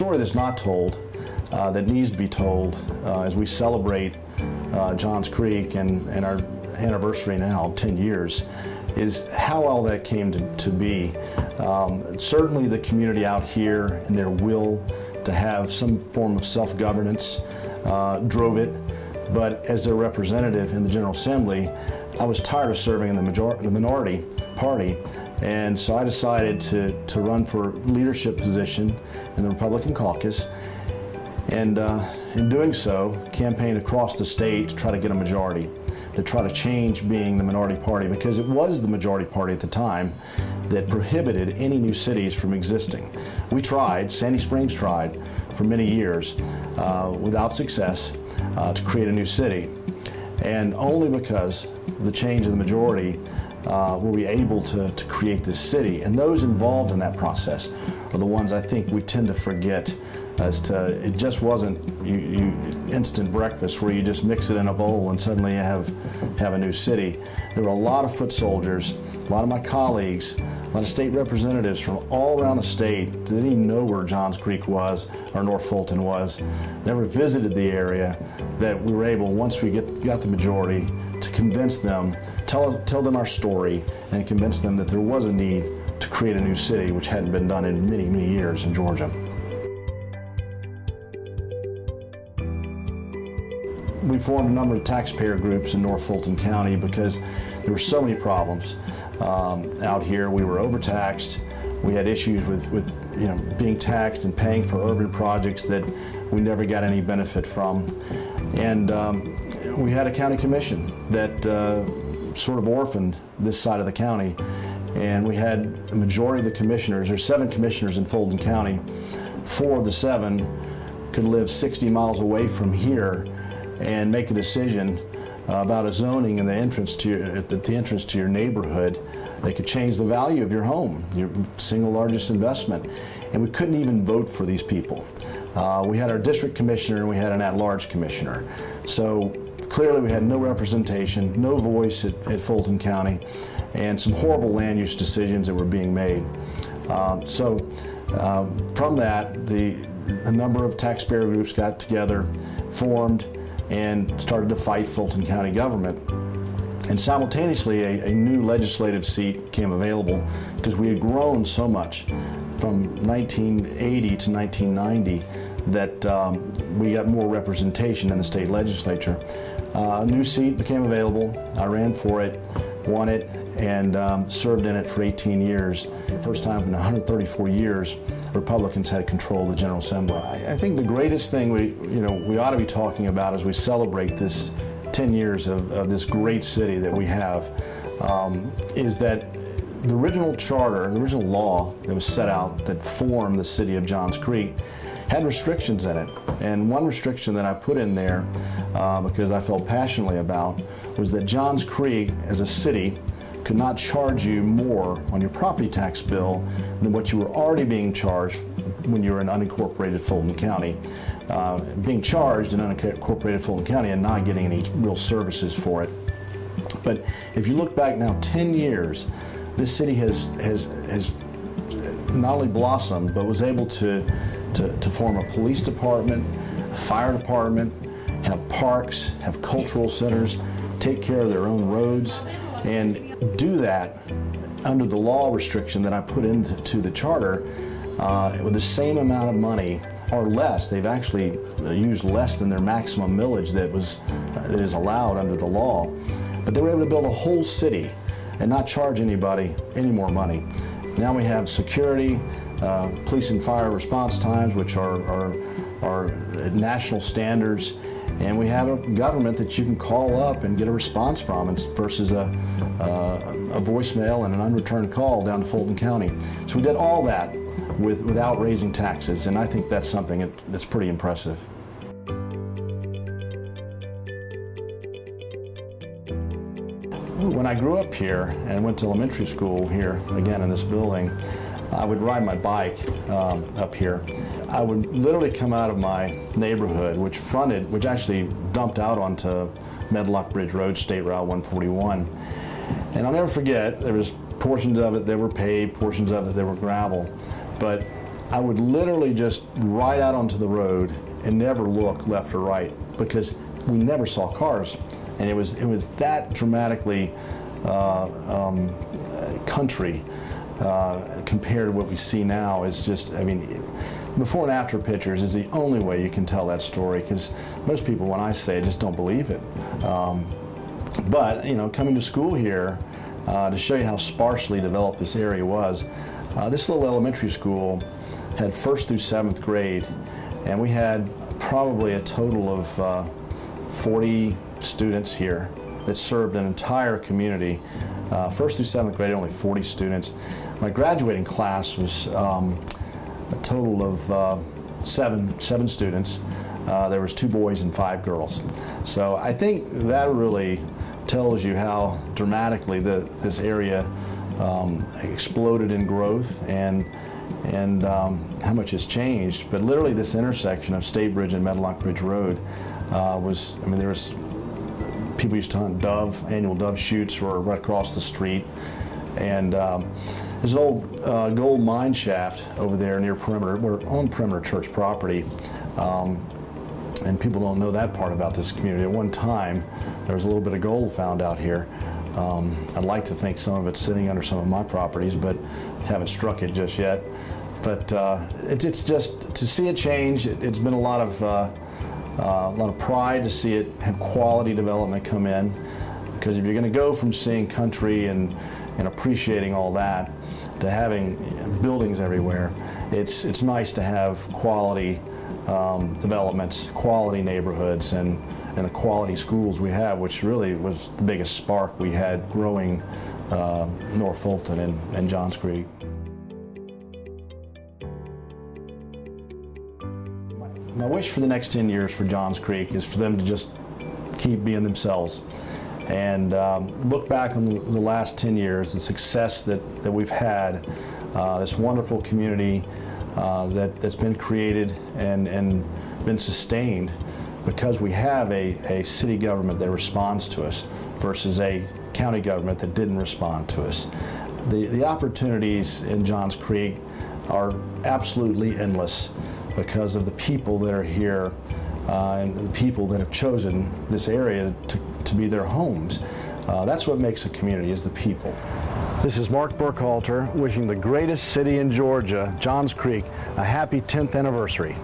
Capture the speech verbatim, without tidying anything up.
story that's not told, uh, that needs to be told, uh, as we celebrate uh, Johns Creek and, and our anniversary now, ten years, is how all that came to, to be. Um, certainly the community out here and their will to have some form of self-governance uh, drove it, but as their representative in the General Assembly, I was tired of serving in the, major the minority party, and so I decided to, to run for leadership position in the Republican caucus, and uh, in doing so, campaigned across the state to try to get a majority, to try to change being the minority party, because it was the majority party at the time that prohibited any new cities from existing. We tried, Sandy Springs tried for many years uh, without success uh, to create a new city, and only because the change of the majority uh, were we able to, to create this city. And those involved in that process are the ones I think we tend to forget, as to it just wasn't you, you instant breakfast where you just mix it in a bowl and suddenly you have, have a new city. There were a lot of foot soldiers, a lot of my colleagues, a lot of state representatives from all around the state that didn't even know where Johns Creek was or North Fulton was, never visited the area, that we were able, once we get, got the majority, to convince them, tell, tell them our story, and convince them that there was a need to create a new city, which hadn't been done in many, many years in Georgia. We formed a number of taxpayer groups in North Fulton County because there were so many problems um, out here. We were overtaxed. We had issues with, with you know, being taxed and paying for urban projects that we never got any benefit from. And um, we had a county commission that uh, sort of orphaned this side of the county. And we had a majority of the commissioners, there's seven commissioners in Fulton County, four of the seven could live sixty miles away from here and make a decision uh, about a zoning in the entrance to your, at the entrance to your neighborhood. They could change the value of your home, your single largest investment. And we couldn't even vote for these people. Uh, we had our district commissioner and we had an at-large commissioner. So clearly we had no representation, no voice at, at Fulton County, and some horrible land use decisions that were being made. Um, so uh, from that, the, a number of taxpayer groups got together, formed, and started to fight Fulton County government. And simultaneously, a, a new legislative seat came available because we had grown so much from nineteen eighty to nineteen ninety that um, we got more representation in the state legislature. Uh, a new seat became available. I ran for it, won it, and um, served in it for eighteen years. For the first time in one hundred thirty-four years, Republicans had control of the General Assembly. I, I think the greatest thing we, you know, we ought to be talking about as we celebrate this ten years of, of this great city that we have um, is that the original charter, the original law that was set out that formed the city of Johns Creek had restrictions in it. And one restriction that I put in there, uh, because I felt passionately about, was that Johns Creek as a city could not charge you more on your property tax bill than what you were already being charged when you were in unincorporated Fulton County. Uh, being charged in unincorporated Fulton County and not getting any real services for it. But if you look back now ten years, this city has, has, has not only blossomed, but was able to, to, to form a police department, a fire department, have parks, have cultural centers, take care of their own roads, and do that under the law restriction that I put into the charter uh, with the same amount of money or less. They've actually used less than their maximum millage that was uh, that is allowed under the law. But they were able to build a whole city and not charge anybody any more money. Now we have security, uh, police and fire response times, which are, are, are national standards. And we have a government that you can call up and get a response from versus a, uh, a voicemail and an unreturned call down to Fulton County. So we did all that with, without raising taxes, and I think that's something that's pretty impressive. When I grew up here and went to elementary school here, again in this building, I would ride my bike um, up here. I would literally come out of my neighborhood, which fronted, which actually dumped out onto Medlock Bridge Road, State Route one forty-one. And I'll never forget, there was portions of it that were paved, portions of it that were gravel. But I would literally just ride out onto the road and never look left or right because we never saw cars. And it was, it was that dramatically uh, um, country uh, compared to what we see now. It's just, I mean, before and after pictures is the only way you can tell that story, because most people, when I say it, just don't believe it. Um, but, you know, coming to school here, uh, to show you how sparsely developed this area was, uh, this little elementary school had first through seventh grade, and we had probably a total of uh, forty students here that served an entire community. Uh, first through seventh grade, only forty students. My graduating class was um, a total of uh, seven, seven students. Uh, there was two boys and five girls. So I think that really tells you how dramatically the, this area um, exploded in growth, and and um, how much has changed. But literally this intersection of State Bridge and Medlock Bridge Road uh, was, I mean, there was, people used to hunt dove, annual dove shoots were right across the street. And um, there's an old uh, gold mine shaft over there near Perimeter. We're on Perimeter Church property. Um, and people don't know that part about this community. At one time, there was a little bit of gold found out here. Um, I'd like to think some of it's sitting under some of my properties, but haven't struck it just yet. But uh, it, it's just to see it change. It, it's been a lot of uh, uh, a lot of pride to see it have quality development come in, because if you're going to go from seeing country and and appreciating all that to having buildings everywhere, it's it's nice to have quality um, developments, quality neighborhoods, and and the quality schools we have, which really was the biggest spark we had growing Uh, North Fulton and, and Johns Creek. My, my wish for the next ten years for Johns Creek is for them to just keep being themselves and um, look back on the, the last ten years, the success that, that we've had, uh, this wonderful community uh, that, that's been created and, and been sustained because we have a, a city government that responds to us versus a county government that didn't respond to us. The, the opportunities in Johns Creek are absolutely endless because of the people that are here uh, and the people that have chosen this area to, to be their homes. Uh, that's what makes a community, is the people. This is Mark Burkhalter wishing the greatest city in Georgia, Johns Creek, a happy tenth anniversary.